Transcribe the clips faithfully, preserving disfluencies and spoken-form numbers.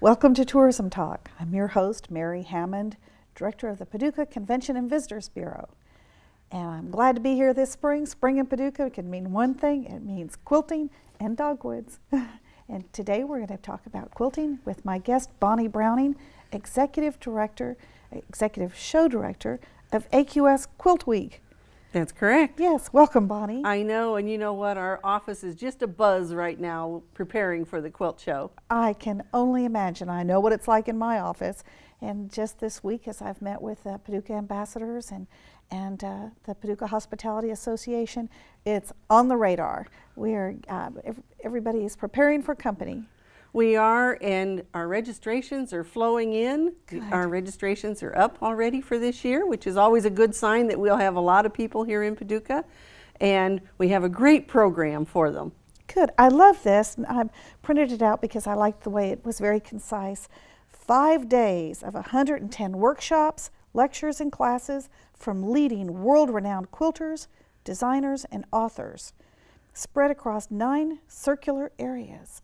Welcome to Tourism Talk. I'm your host, Mary Hammond, Director of the Paducah Convention and Visitors Bureau. And I'm glad to be here this spring. Spring in Paducah can mean one thing. It means quilting and dogwoods. And today we're going to talk about quilting with my guest, Bonnie Browning, Executive Director, Executive Show Director of A Q S Quilt Week. That's correct. Yes, welcome, Bonnie. I know, and you know what? Our office is just abuzz right now preparing for the quilt show. I can only imagine. I know what it's like in my office. And just this week, as I've met with uh, Paducah ambassadors and, and uh, the Paducah Hospitality Association, it's on the radar. We are, uh, ev everybody is preparing for company. We are, and our registrations are flowing in. Good. Our registrations are up already for this year, which is always a good sign that we'll have a lot of people here in Paducah. And we have a great program for them. Good. I love this. I printed it out because I liked the way it was very concise. Five days of one hundred ten workshops, lectures, and classes from leading world-renowned quilters, designers, and authors, spread across nine circular areas.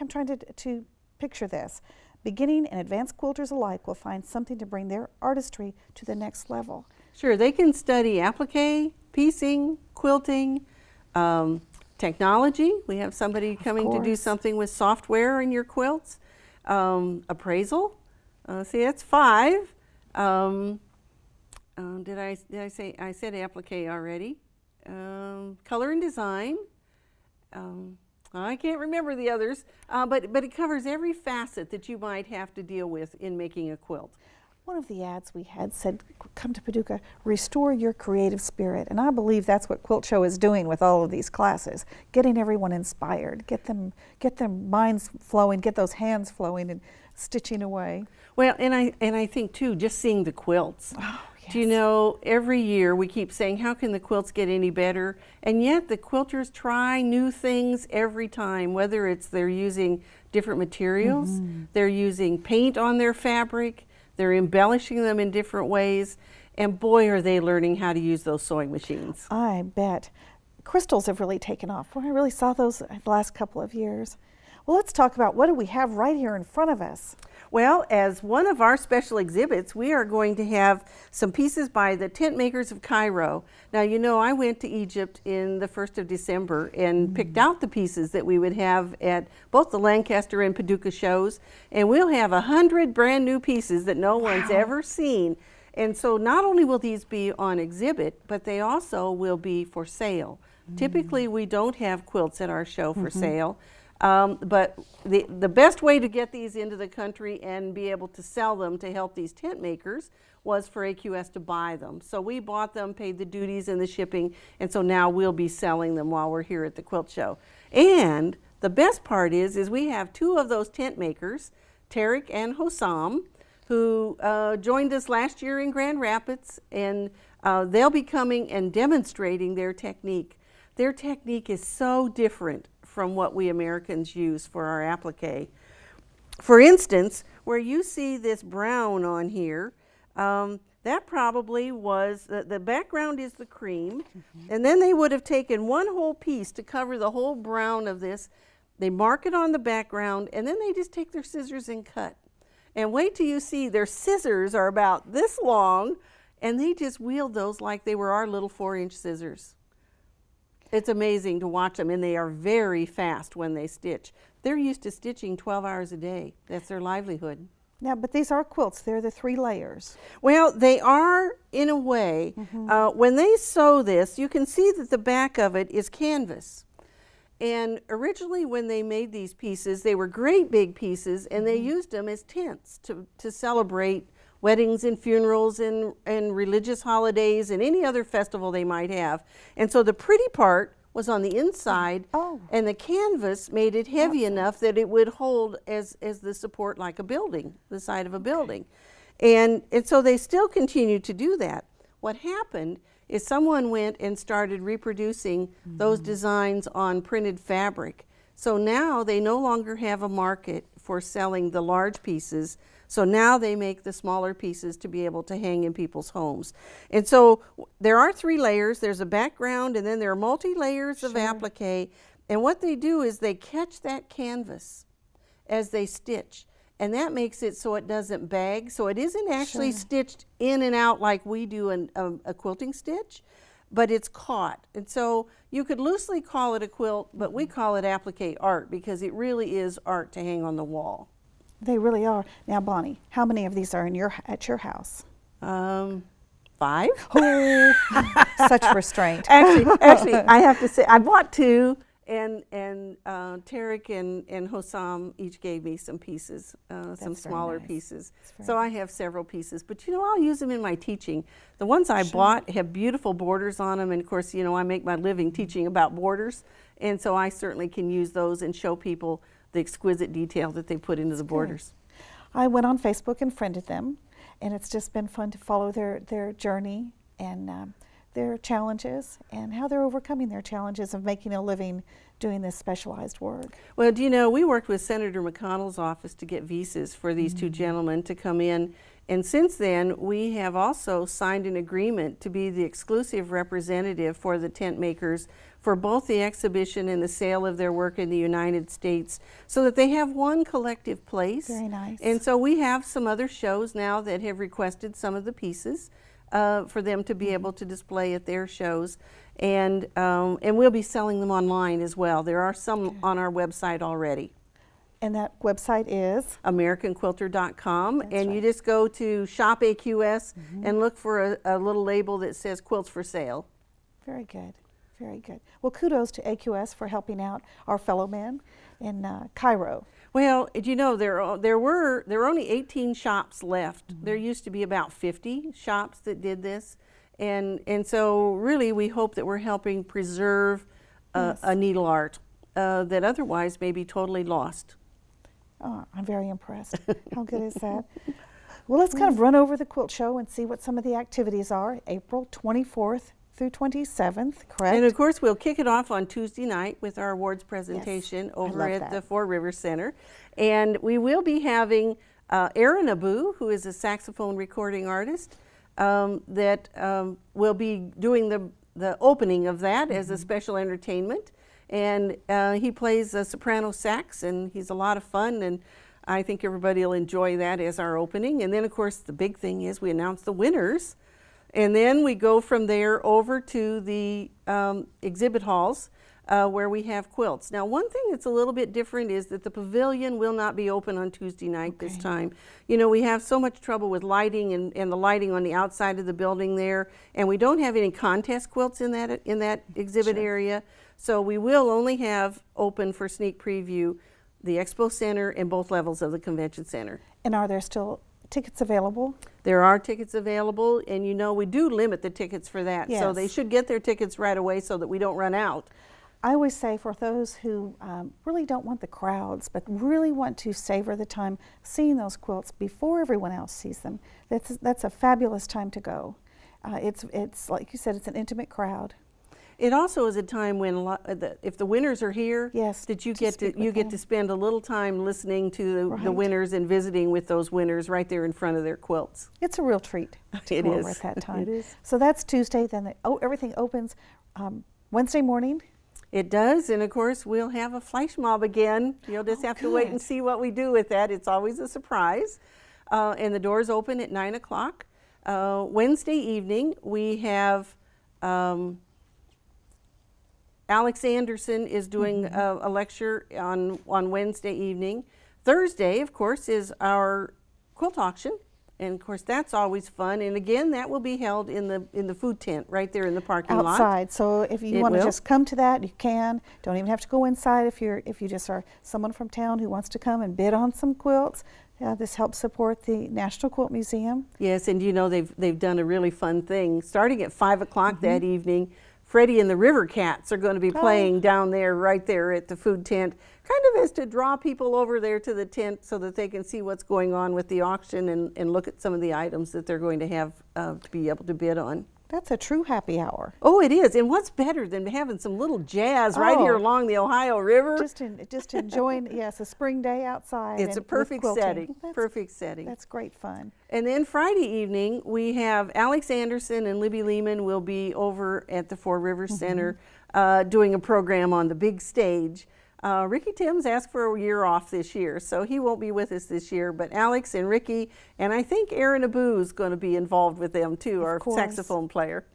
I'm trying to, to picture this. Beginning and advanced quilters alike will find something to bring their artistry to the next level. Sure, they can study applique, piecing, quilting, um, technology. We have somebody coming to do something with software in your quilts. Um, appraisal. Uh, see, that's five. Um, um, did I did I say I said applique already? Um, color and design. Um, I can't remember the others, uh, but but it covers every facet that you might have to deal with in making a quilt. One of the ads we had said, "Come to Paducah, restore your creative spirit," and I believe that's what Quilt Show is doing with all of these classes, getting everyone inspired, get them, get their minds flowing, get those hands flowing, and stitching away. Well, and I and I think too, just seeing the quilts. Oh, yes. Do you know, every year we keep saying, "How can the quilts get any better?" And yet the quilters try new things every time, whether it's they're using different materials, mm-hmm. they're using paint on their fabric. They're embellishing them in different ways, and boy, are they learning how to use those sewing machines. I bet. Crystals have really taken off. Well, I really saw those the last couple of years. Well, let's talk about what do we have right here in front of us. Well, as one of our special exhibits, we are going to have some pieces by the Tentmakers of Cairo. Now, you know, I went to Egypt in the first of December and mm-hmm. picked out the pieces that we would have at both the Lancaster and Paducah shows, and we'll have one hundred brand new pieces that no wow. one's ever seen. And so not only will these be on exhibit, but they also will be for sale. Mm-hmm. Typically, we don't have quilts at our show for mm-hmm. sale. Um, but the, the best way to get these into the country and be able to sell them to help these tent makers was for A Q S to buy them. So we bought them, paid the duties and the shipping, and so now we'll be selling them while we're here at the quilt show. And the best part is, is we have two of those tent makers, Tarek and Hossam, who uh, joined us last year in Grand Rapids, and uh, they'll be coming and demonstrating their technique. Their technique is so different from what we Americans use for our applique. For instance, where you see this brown on here, um, that probably was, the, the background is the cream, mm-hmm. and then they would have taken one whole piece to cover the whole brown of this. They mark it on the background, and then they just take their scissors and cut. And wait till you see their scissors are about this long, and they just wield those like they were our little four-inch scissors. It's amazing to watch them, and they are very fast when they stitch. They're used to stitching twelve hours a day. That's their livelihood. Now, but these are quilts. They're the three layers. Well, they are in a way. Mm-hmm. uh, when they sew this, you can see that the back of it is canvas. And originally when they made these pieces, they were great big pieces, and mm-hmm. they used them as tents to, to celebrate weddings and funerals and, and religious holidays and any other festival they might have. And so the pretty part was on the inside, oh. and the canvas made it heavy That's enough nice. That it would hold as, as the support like a building, the side of a building. Okay. And, and so they still continued to do that. What happened is someone went and started reproducing mm-hmm. those designs on printed fabric. So now they no longer have a market for selling the large pieces. So now they make the smaller pieces to be able to hang in people's homes. And so there are three layers. There's a background, and then there are multi-layers sure. of applique. And what they do is they catch that canvas as they stitch. And that makes it so it doesn't bag. So it isn't actually sure. stitched in and out like we do in um, a quilting stitch, but it's caught. And so you could loosely call it a quilt, but we call it applique art because it really is art to hang on the wall. They really are. Now, Bonnie, how many of these are in your at your house? Um, five. Such restraint. Actually, actually, I have to say I bought two, and and uh, Tarek and and Hossam each gave me some pieces, uh, some smaller nice. pieces. So I have several pieces, but you know I'll use them in my teaching. The ones I sure. bought have beautiful borders on them, and of course you know I make my living teaching about borders, and so I certainly can use those and show people the exquisite detail that they put into the borders. I went on Facebook and friended them, and it's just been fun to follow their, their journey and um, their challenges and how they're overcoming their challenges of making a living doing this specialized work. Well, do you know, we worked with Senator McConnell's office to get visas for these mm-hmm. two gentlemen to come in, and since then we have also signed an agreement to be the exclusive representative for the tent makers for both the exhibition and the sale of their work in the United States, so that they have one collective place. Very nice. And so we have some other shows now that have requested some of the pieces uh, for them to be able to display at their shows, and um, and we'll be selling them online as well. There are some on our website already. And that website is? American Quilter dot com. And right. you just go to Shop A Q S mm-hmm. and look for a, a little label that says Quilts for Sale. Very good. Very good. Well, kudos to A Q S for helping out our fellow men in uh, Cairo. Well, you know, there there were there were only eighteen shops left. Mm-hmm. There used to be about fifty shops that did this, and and so really we hope that we're helping preserve uh, yes. a needle art uh, that otherwise may be totally lost. Oh, I'm very impressed. How good is that? Well, let's kind of run over the quilt show and see what some of the activities are. April twenty-fourth. Through twenty-seventh, correct? And of course, we'll kick it off on Tuesday night with our awards presentation yes, over at that. the Four Rivers Center. And we will be having uh, Aaron Abu, who is a saxophone recording artist, um, that um, will be doing the, the opening of that mm-hmm. as a special entertainment. And uh, he plays a soprano sax, and he's a lot of fun, and I think everybody will enjoy that as our opening. And then, of course, the big thing is we announce the winners. And then we go from there over to the um, exhibit halls uh, where we have quilts. Now, one thing that's a little bit different is that the pavilion will not be open on Tuesday night okay. this time. You know, we have so much trouble with lighting and, and the lighting on the outside of the building there, and we don't have any contest quilts in that, in that exhibit sure. area. So we will only have open for sneak preview the Expo Center and both levels of the Convention Center. And are there still tickets available? There are tickets available, and you know we do limit the tickets for that, yes. so they should get their tickets right away so that we don't run out. I always say for those who um, really don't want the crowds but really want to savor the time seeing those quilts before everyone else sees them, that's, that's a fabulous time to go. Uh, it's, it's like you said, it's an intimate crowd. It also is a time when, lo the, if the winners are here, yes, that you to get to you get them. to spend a little time listening to the, right. the winners and visiting with those winners right there in front of their quilts. It's a real treat to it go is. over at that time. It is. So that's Tuesday. Then the, oh, everything opens um, Wednesday morning. It does, and of course we'll have a flash mob again. You'll just oh, have good. to wait and see what we do with that. It's always a surprise, uh, and the doors open at nine o'clock. Uh, Wednesday evening we have. Um, Alex Anderson is doing mm-hmm. a, a lecture on, on Wednesday evening. Thursday, of course, is our quilt auction, and of course that's always fun. And again, that will be held in the in the food tent right there in the parking lot. Outside. So if you want to just come to that, you can. Don't even have to go inside if you're if you just are someone from town who wants to come and bid on some quilts. Uh, this helps support the National Quilt Museum. Yes, and you know they've they've done a really fun thing. Starting at five o'clock mm-hmm. that evening, Freddie and the River Cats are going to be playing oh. down there, right there at the food tent, kind of as to draw people over there to the tent so that they can see what's going on with the auction and, and look at some of the items that they're going to have uh, to be able to bid on. That's a true happy hour. Oh, it is. And what's better than having some little jazz oh, right here along the Ohio River? Just in, just enjoying, yes, a spring day outside. It's a perfect setting. That's, perfect setting. That's great fun. And then Friday evening, we have Alex Anderson and Libby Lehman will be over at the Four Rivers mm-hmm. Center uh, doing a program on the big stage. Uh, Ricky Timms asked for a year off this year, so he won't be with us this year, but Alex and Ricky, and I think Aaron Abu is going to be involved with them too, of our course. saxophone player.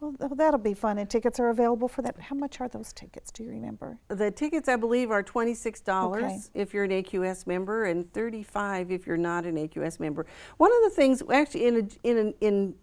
Well, that'll be fun, and tickets are available for that. How much are those tickets, do you remember? The tickets, I believe, are twenty-six dollars okay. if you're an A Q S member, and thirty-five dollars if you're not an A Q S member. One of the things, actually, in a, in, a, in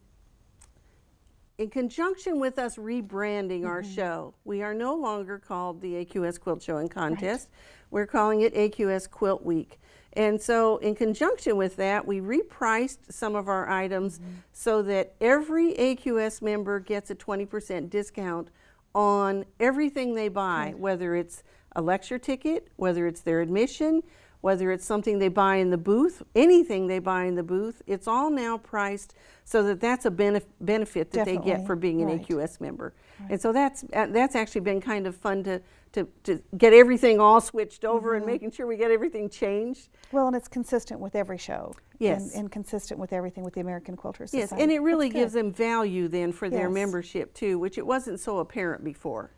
In conjunction with us rebranding mm-hmm. our show, we are no longer called the A Q S Quilt Show and Contest. Right. We're calling it A Q S Quilt Week. And so in conjunction with that, we repriced some of our items mm-hmm. so that every A Q S member gets a twenty percent discount on everything they buy, mm-hmm. whether it's a lecture ticket, whether it's their admission, whether it's something they buy in the booth, anything they buy in the booth, it's all now priced so that that's a benef benefit that Definitely. They get for being an right. A Q S member. Right. And so that's uh, that's actually been kind of fun to, to, to get everything all switched over mm-hmm. and making sure we get everything changed. Well, and it's consistent with every show. Yes. And, and consistent with everything with the American Quilters Society. Yes, and it really gives them value then for yes. their membership too, which it wasn't so apparent before.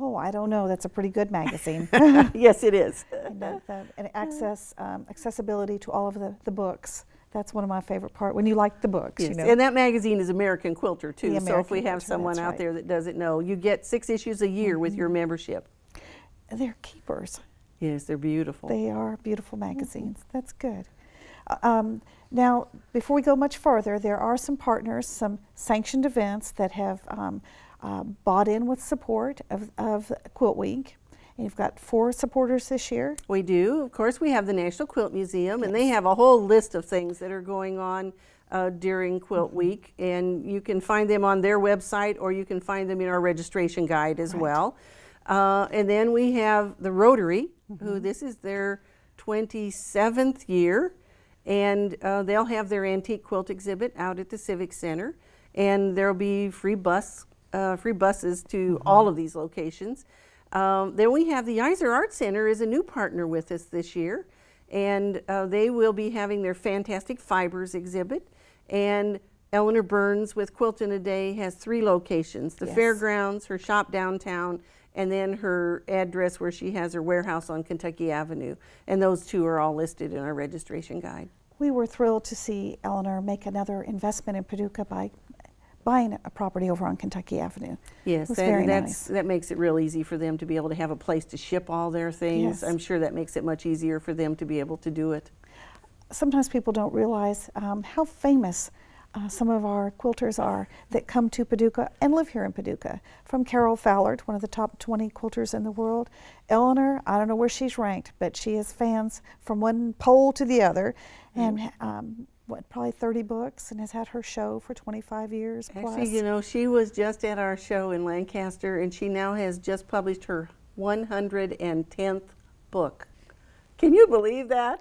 Oh, I don't know. That's a pretty good magazine. Yes, it is. and, uh, the, and access, um, accessibility to all of the, the books. That's one of my favorite parts, when you like the books. Yes. You know. And that magazine is American Quilter, too. American so if we have Quilter, someone out right. there that doesn't know, you get six issues a year mm-hmm. with your membership. They're keepers. Yes, they're beautiful. They are beautiful magazines. Mm-hmm. That's good. Um, now, before we go much further, there are some partners, some sanctioned events that have um, Uh, bought in with support of, of Quilt Week. And you've got four supporters this year. We do. Of course, we have the National Quilt Museum, yes. and they have a whole list of things that are going on uh, during Quilt mm-hmm. Week. And you can find them on their website, or you can find them in our registration guide as right. well. Uh, and then we have the Rotary, mm-hmm. who this is their twenty-seventh year. And uh, they'll have their antique quilt exhibit out at the Civic Center. And there'll be free bus Uh, free buses to mm-hmm. all of these locations. Um, then we have the Iser Art Center is a new partner with us this year, and uh, they will be having their Fantastic Fibers exhibit. And Eleanor Burns with Quilt in a Day has three locations, the yes. fairgrounds, her shop downtown, and then her address where she has her warehouse on Kentucky Avenue. And those two are all listed in our registration guide. We were thrilled to see Eleanor make another investment in Paducah by buying a property over on Kentucky Avenue. Yes, and very that's, nice. That makes it real easy for them to be able to have a place to ship all their things. Yes. I'm sure that makes it much easier for them to be able to do it. Sometimes people don't realize um, how famous uh, some of our quilters are that come to Paducah and live here in Paducah. From Carol Fallard, one of the top twenty quilters in the world. Eleanor, I don't know where she's ranked, but she has fans from one pole to the other. Mm-hmm. and. Um, What, probably thirty books, and has had her show for twenty-five years plus. Actually, you know, she was just at our show in Lancaster, and she now has just published her one hundred tenth book. Can you believe that?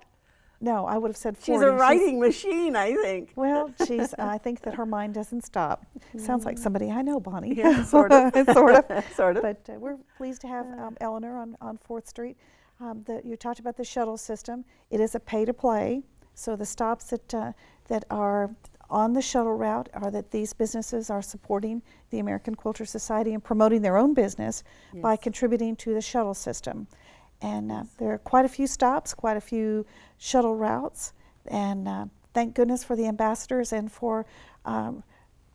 No, I would have said forty. She's a writing she's, machine, I think. Well, she's. Uh, I think that her mind doesn't stop. Mm. Sounds like somebody I know, Bonnie. Yeah, sort of. sort of. sort of. But uh, we're pleased to have um, Eleanor on, on fourth Street. Um, the, you talked about the shuttle system. It is a pay-to-play. So the stops that, uh, that are on the shuttle route are that these businesses are supporting the American Quilters Society and promoting their own business yes. by contributing to the shuttle system. And uh, yes. there are quite a few stops, quite a few shuttle routes. And uh, thank goodness for the ambassadors and for um,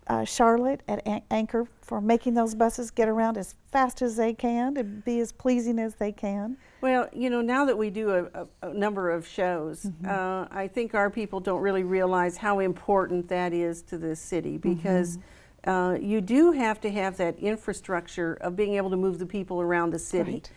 uh, Charlotte at An Anchor for making those buses get around as fast as they can and be as pleasing as they can. Well, you know, now that we do a, a, a number of shows, mm-hmm. uh, I think our people don't really realize how important that is to this city, because mm-hmm. uh, you do have to have that infrastructure of being able to move the people around the city. Right.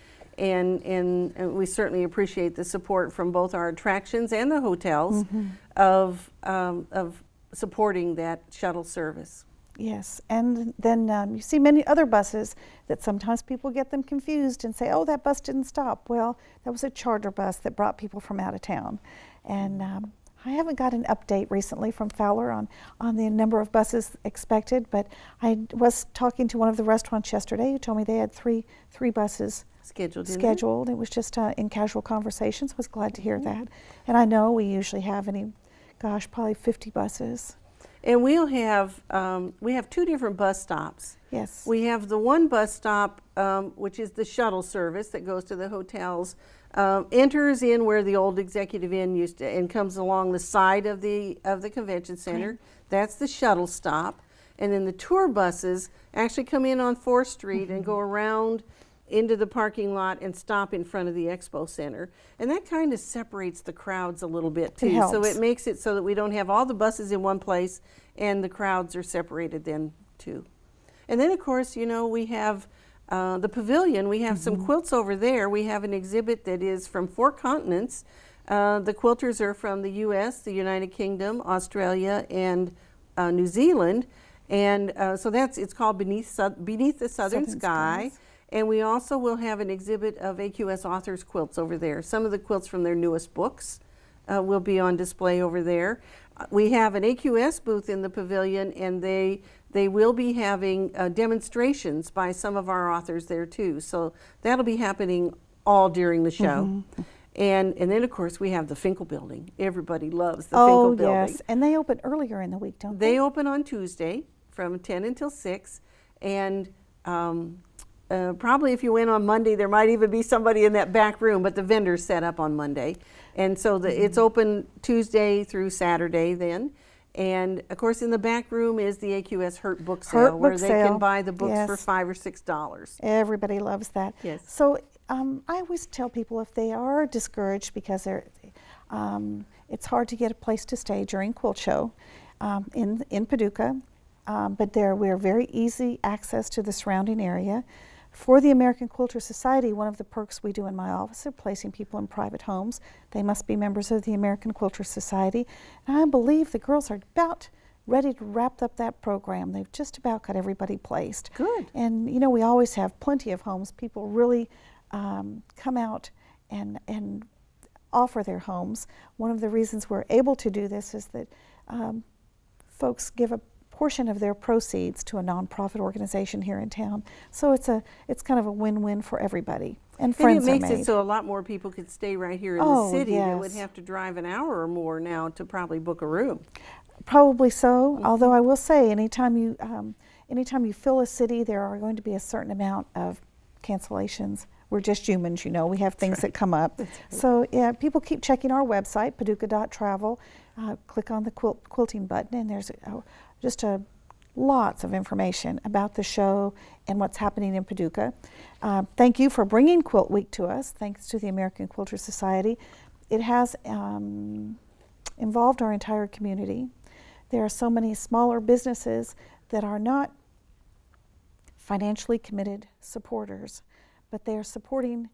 And, and, and we certainly appreciate the support from both our attractions and the hotels mm-hmm. of, um, of supporting that shuttle service. Yes, and then um, you see many other buses that sometimes people get them confused and say, oh, that bus didn't stop. Well, that was a charter bus that brought people from out of town. And um, I haven't got an update recently from Fowler on, on the number of buses expected, but I was talking to one of the restaurants yesterday who told me they had three, three buses scheduled. scheduled. It was just uh, in casual conversations. I was glad to hear mm-hmm. that. And I know we usually have any, gosh, probably fifty buses. And we'll have, um, we have two different bus stops. Yes. We have the one bus stop, um, which is the shuttle service that goes to the hotels, uh, enters in where the old Executive Inn used to, and comes along the side of the, of the Convention Center. Right. That's the shuttle stop. And then the tour buses actually come in on fourth Street mm-hmm. and go around into the parking lot and stop in front of the Expo Center. And that kind of separates the crowds a little bit too. It helps. So it makes it so that we don't have all the buses in one place and the crowds are separated then too. And then of course, you know, we have uh, the pavilion. We have mm-hmm. some quilts over there. We have an exhibit that is from four continents. Uh, the quilters are from the U S, the United Kingdom, Australia, and uh, New Zealand. And uh, so that's, it's called Beneath, Beneath the Southern, Southern Sky. Skies. And we also will have an exhibit of A Q S Authors quilts over there. Some of the quilts from their newest books uh, will be on display over there. Uh, we have an A Q S booth in the pavilion, and they they will be having uh, demonstrations by some of our authors there too. So that'll be happening all during the show. Mm-hmm. And, and then, of course, we have the Finkel Building. Everybody loves the oh, Finkel Building. Oh, yes. And they open earlier in the week, don't they? They open on Tuesday from ten until six. And... Um, Uh, probably if you went on Monday, there might even be somebody in that back room, but the vendors set up on Monday. And so the, mm-hmm. it's open Tuesday through Saturday then. And of course in the back room is the A Q S Hurt Book Sale, Hurt where book they sale. can buy the books yes. for five or six dollars. Everybody loves that. Yes. So um, I always tell people if they are discouraged because they're, um, it's hard to get a place to stay during Quilt Show um, in, in Paducah, um, but there we're very easy access to the surrounding area. For the American Quilters Society, one of the perks we do in my office is placing people in private homes. They must be members of the American Quilters Society. And I believe the girls are about ready to wrap up that program. They've just about got everybody placed. Good. And you know, we always have plenty of homes. People really um, come out and, and offer their homes. One of the reasons we're able to do this is that um, folks give a portion of their proceeds to a nonprofit organization here in town, so it's a it's kind of a win-win for everybody. And friends and it makes are made. it so a lot more people could stay right here in oh, the city. Yes. They would have to drive an hour or more now to probably book a room. Probably so. Mm-hmm. Although I will say, anytime you um, anytime you fill a city, there are going to be a certain amount of cancellations. We're just humans, you know. We have things right. that come up. Right. So yeah, people keep checking our website, paducah dot travel. Uh, click on the quilt quilting button, and there's a, just a, lots of information about the show and what's happening in Paducah. Uh, thank you for bringing Quilt Week to us. Thanks to the American Quilters Society. It has um, involved our entire community. There are so many smaller businesses that are not financially committed supporters, but they are supporting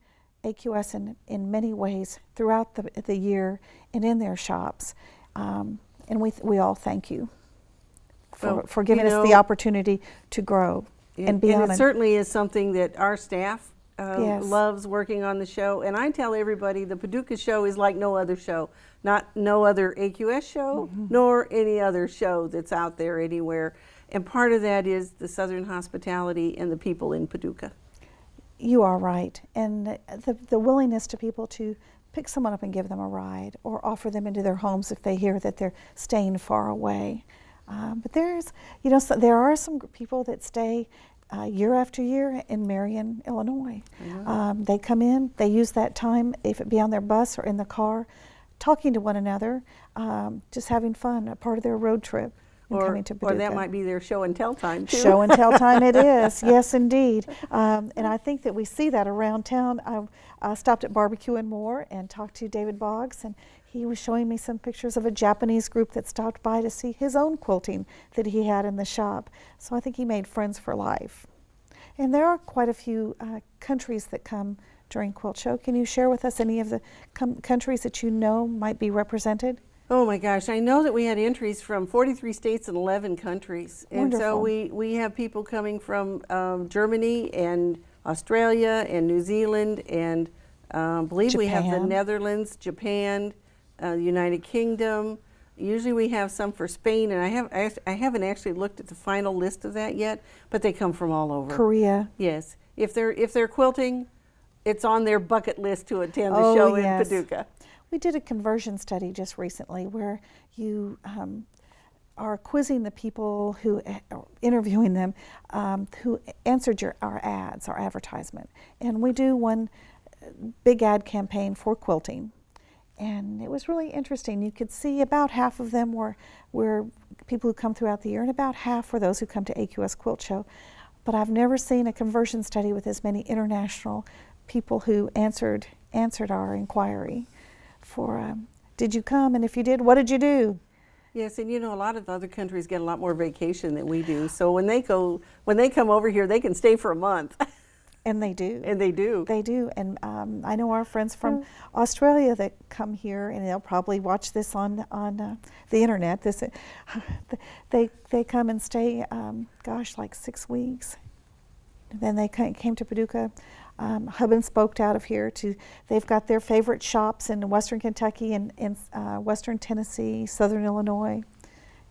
A Q S in, in many ways throughout the, the year and in their shops. Um, and we, th we all thank you. For, for giving you know, us the opportunity to grow it, and be on. And it certainly is something that our staff uh, yes. loves working on the show. And I tell everybody the Paducah show is like no other show, not no other A Q S show, mm-hmm. nor any other show that's out there anywhere. And part of that is the Southern hospitality and the people in Paducah. You are right. And the, the willingness to people to pick someone up and give them a ride or offer them into their homes if they hear that they're staying far away. Um, but there's, you know, so there are some people that stay uh, year after year in Marion, Illinois. Mm-hmm. um, they come in, they use that time, if it be on their bus or in the car, talking to one another, um, just having fun, a part of their road trip. Or, or that might be their show and tell time, too. Show and tell time it is, yes, indeed. Um, and I think that we see that around town. I, I stopped at Barbecue and More and talked to David Boggs, and he was showing me some pictures of a Japanese group that stopped by to see his own quilting that he had in the shop. So I think he made friends for life. And there are quite a few uh, countries that come during Quilt Show. Can you share with us any of the com countries that you know might be represented? Oh my gosh, I know that we had entries from forty-three states and eleven countries. And Wonderful. so we, we have people coming from um, Germany and Australia and New Zealand and um, I believe Japan. we have the Netherlands, Japan, uh, United Kingdom. Usually we have some for Spain, and I have I haven't actually looked at the final list of that yet, but they come from all over. Korea. Yes. If they're if they're quilting, it's on their bucket list to attend the oh, show yes. in Paducah. We did a conversion study just recently where you um, are quizzing the people who are interviewing them um, who answered your our ads, our advertisement. And we do one big ad campaign for quilting. And it was really interesting. You could see about half of them were, were people who come throughout the year, and about half were those who come to A Q S Quilt Show. But I've never seen a conversion study with as many international people who answered, answered our inquiry for, um, did you come? And if you did, what did you do? Yes, and you know, a lot of other countries get a lot more vacation than we do. So when they go, when they come over here, they can stay for a month. And they do. And they do. They do. And um, I know our friends from mm. Australia that come here, and they'll probably watch this on on uh, the internet. This, uh, they they come and stay, um, gosh, like six weeks. And then they came to Paducah, um, hub and spoked out of here. To they've got their favorite shops in Western Kentucky and in uh, Western Tennessee, Southern Illinois,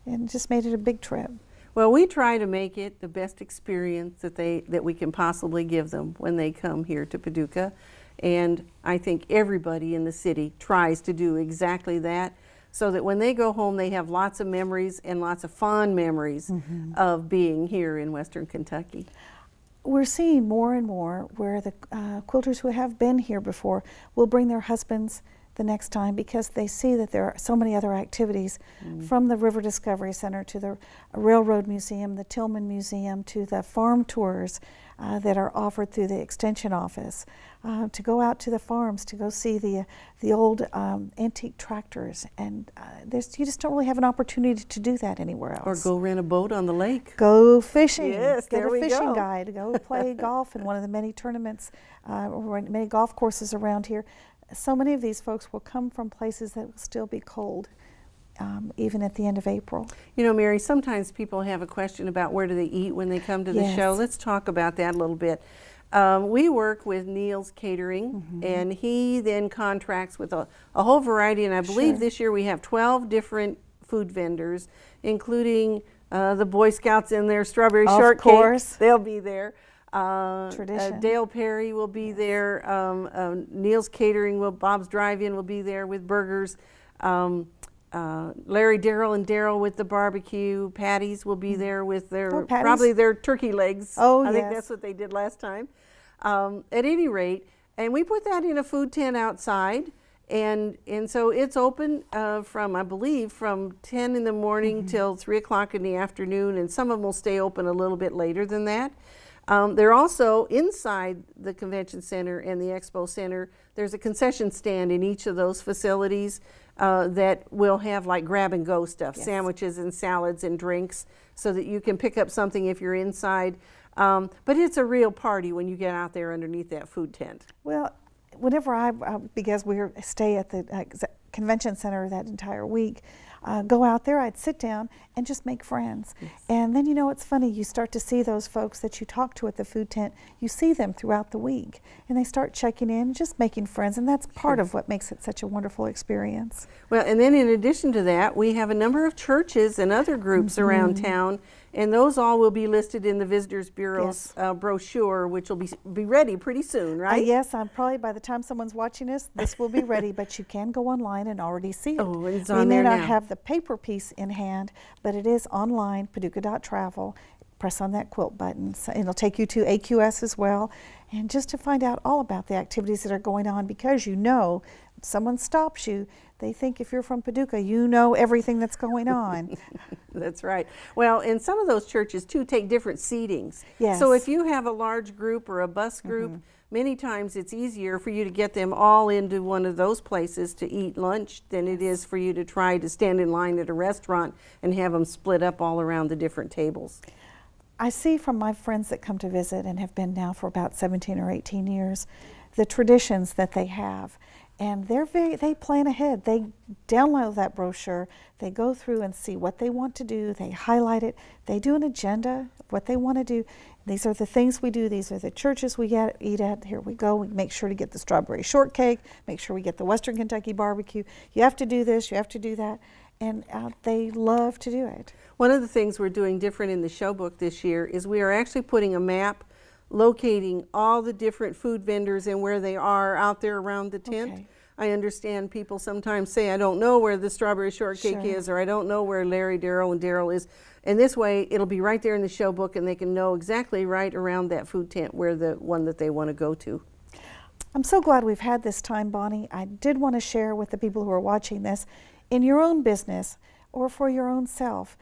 and just made it a big trip. Well, we try to make it the best experience that they that we can possibly give them when they come here to Paducah, and I think everybody in the city tries to do exactly that, so that when they go home they have lots of memories and lots of fond memories mm-hmm. of being here in Western Kentucky. We're seeing more and more where the uh, quilters who have been here before will bring their husbands the next time, because they see that there are so many other activities mm. from the River Discovery Center to the Railroad Museum, the Tillman Museum, to the farm tours uh, that are offered through the Extension Office, uh, to go out to the farms, to go see the the old um, antique tractors. And uh, there's, you just don't really have an opportunity to do that anywhere else. Or go rent a boat on the lake. Go fishing. Yes, Get there a we fishing go. guide. Go play golf in one of the many tournaments uh, or many golf courses around here. So many of these folks will come from places that will still be cold, um, even at the end of April. You know, Mary, sometimes people have a question about where do they eat when they come to the yes. show. Let's talk about that a little bit. Um, we work with Neil's Catering, mm-hmm. and he then contracts with a, a whole variety, and I believe sure. this year we have twelve different food vendors, including uh, the Boy Scouts in their strawberry of shortcake. Of course. They'll be there. Uh, uh, Dale Perry will be yes. there, um, uh, Neil's Catering, will, Bob's Drive-In will be there with burgers, um, uh, Larry Darrell and Darrell with the barbecue, Patty's will be mm-hmm. there with their, oh, probably their turkey legs. Oh, I yes. think that's what they did last time. Um, at any rate, and we put that in a food tent outside, and and so it's open uh, from, I believe, from ten in the morning mm-hmm. till three o'clock in the afternoon, and some of them will stay open a little bit later than that. Um, they're also inside the Convention Center and the Expo Center. There's a concession stand in each of those facilities uh, that will have like grab-and-go stuff, yes. sandwiches and salads and drinks, so that you can pick up something if you're inside. Um, but it's a real party when you get out there underneath that food tent. Well, whenever I, uh, because we stay at the uh, Convention Center that entire week, Uh, go out there, I'd sit down and just make friends. Yes. And then, you know, it's funny, you start to see those folks that you talk to at the food tent, you see them throughout the week, and they start checking in, just making friends, and that's part sure. of what makes it such a wonderful experience. Well, and then in addition to that, we have a number of churches and other groups mm-hmm. around town, and those all will be listed in the Visitors Bureau's yes. uh, brochure, which will be, be ready pretty soon, right? Uh, yes, I'm probably by the time someone's watching us, this will be ready, but you can go online and already see it. Oh, it's on there now. We may not have the paper piece in hand, but it is online, paducah dot travel. Press on that quilt button. So it'll take you to A Q S as well, and just to find out all about the activities that are going on, because you know, if someone stops you, they think if you're from Paducah, you know everything that's going on. That's right. Well, and some of those churches, too, take different seatings. Yes. So if you have a large group or a bus group, mm-hmm. many times it's easier for you to get them all into one of those places to eat lunch than it is for you to try to stand in line at a restaurant and have them split up all around the different tables. I see from my friends that come to visit and have been now for about seventeen or eighteen years, the traditions that they have. And they're very, they plan ahead. They download that brochure. They go through and see what they want to do. They highlight it. They do an agenda, what they want to do. These are the things we do. These are the churches we get, eat at. Here we go. We make sure to get the strawberry shortcake. Make sure we get the Western Kentucky barbecue. You have to do this. You have to do that. And uh, they love to do it. One of the things we're doing different in the show book this year is we are actually putting a map locating all the different food vendors and where they are out there around the tent. Okay. I understand people sometimes say, I don't know where the strawberry shortcake sure. is, or I don't know where Larry Darrell and Darrell is. And this way, it'll be right there in the show book, and they can know exactly right around that food tent where the one that they want to go to. I'm so glad we've had this time, Bonnie. I did want to share with the people who are watching this, in your own business or for your own self,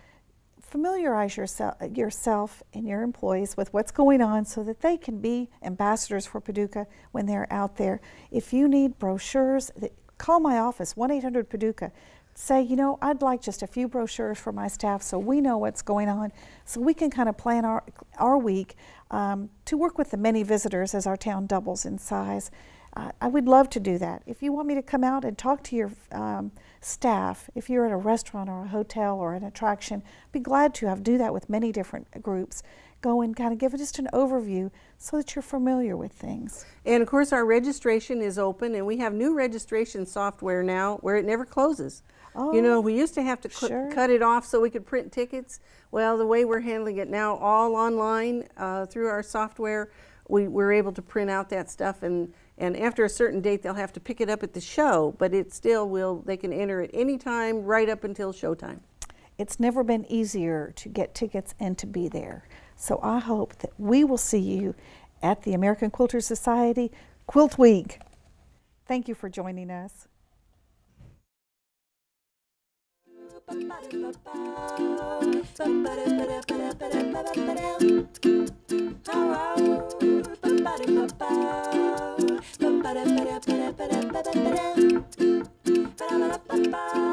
familiarize yourself, yourself and your employees with what's going on so that they can be ambassadors for Paducah when they're out there. If you need brochures, call my office, one eight hundred Paducah. Say, you know, I'd like just a few brochures for my staff so we know what's going on, so we can kind of plan our, our week um, to work with the many visitors as our town doubles in size. Uh, I would love to do that. If you want me to come out and talk to your um, staff, if you're at a restaurant or a hotel or an attraction, I'd be glad to. I do that with many different groups. Go and kind of give it just an overview so that you're familiar with things. And of course our registration is open, and we have new registration software now where it never closes. Oh, you know, we used to have to sure. cut it off so we could print tickets. Well, the way we're handling it now, all online uh, through our software, we, we're able to print out that stuff, and And after a certain date, they'll have to pick it up at the show, but it still will, they can enter at any time, right up until showtime. It's never been easier to get tickets and to be there. So I hope that we will see you at the American Quilters Society Quilt Week. Thank you for joining us. Ba-da-ba-da-ba-da-ba-da-ba-da. Ba-da-ba-da-ba-da-ba-da-ba-da.